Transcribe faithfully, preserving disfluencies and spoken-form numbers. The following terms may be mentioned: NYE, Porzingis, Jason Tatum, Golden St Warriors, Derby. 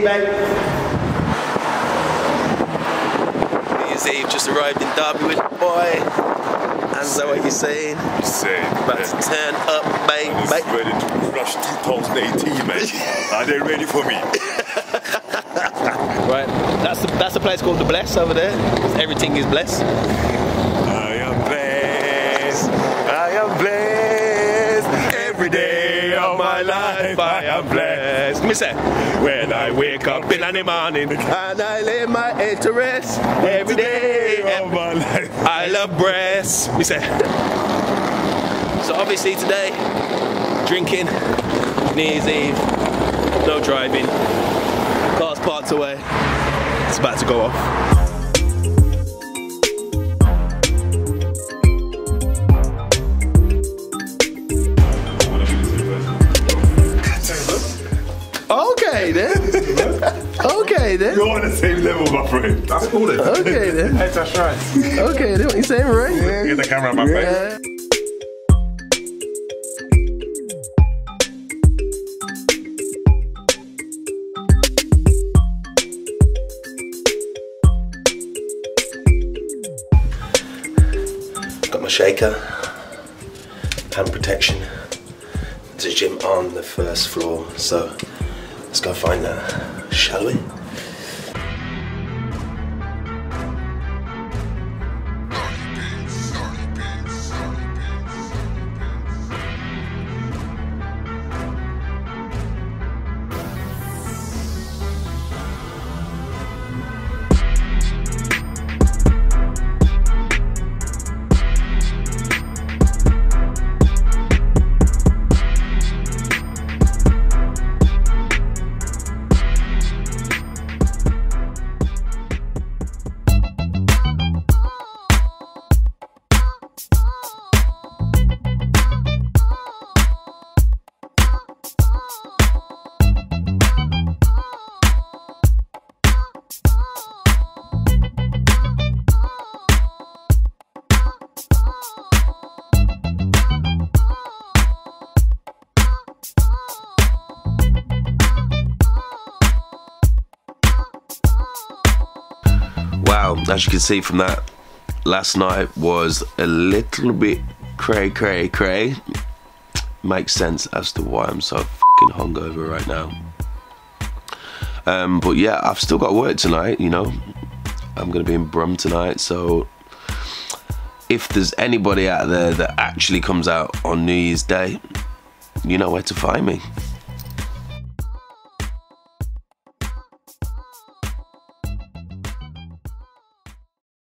big man. Me and Zave just arrived in Derby with the boy. And so what you saying? Insane. About to turn up, mate. I'm mate. Ready to rush two thousand eighteen, mate. Are they ready for me? Right, that's the, that's the place called The Bless over there. Everything is blessed. I am blessed. I am blessed. Every day of my life I am blessed. Me say, when I wake up in the morning and I lay my head to rest. Every day of my life I love breast. Me say. So obviously today, drinking, New Year's Eve, no driving. Car's parked away. It's about to go off. Okay then. Okay then. You're on the same level, my friend. That's cool then. Okay then. Hey, that's right. Okay then. What you saying, right? Yeah. Get the camera, my yeah. friend. Shaker, hand protection, there's a gym on the first floor, so let's go find that, shall we? As you can see from that, last night was a little bit cray cray cray. Makes sense as to why I'm so fucking hungover right now. Um, but yeah, I've still got work tonight, you know. I'm gonna be in Brum tonight, so if there's anybody out there that actually comes out on New Year's Day, you know where to find me.